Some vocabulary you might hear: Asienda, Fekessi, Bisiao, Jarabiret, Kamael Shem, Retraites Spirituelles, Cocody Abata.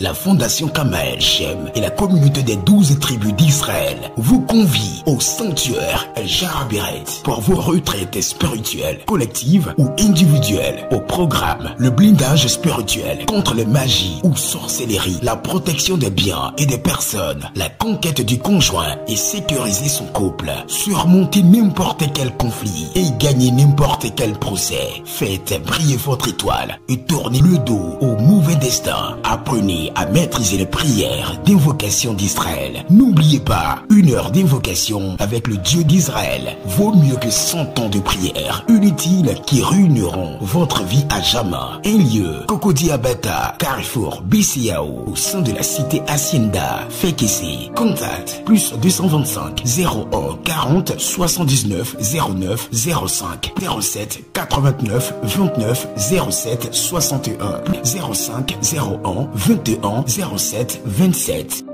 La Fondation Kamael Shem et la communauté des 12 tribus d'Israël vous convient au sanctuaire Jarabiret pour vos retraites spirituelles, collectives ou individuelles. Au programme, le blindage spirituel contre les magies ou sorcelleries, la protection des biens et des personnes, la conquête du conjoint et sécuriser son couple, surmonter n'importe quel conflit et gagner n'importe quel procès. Faites briller votre étoile et tournez le dos au mauvais destin. Apprenez à maîtriser les prières d'invocation d'Israël. N'oubliez pas, une heure d'invocation avec le Dieu d'Israël vaut mieux que 100 ans de prières inutiles qui ruineront votre vie à jamais. Un lieu, Cocody Abata, Carrefour, Bisiao, au sein de la cité Asienda, Fekessi. Contact, +225 01 40 79 09 05 07 89 29 07 61 05 01 21 07 27.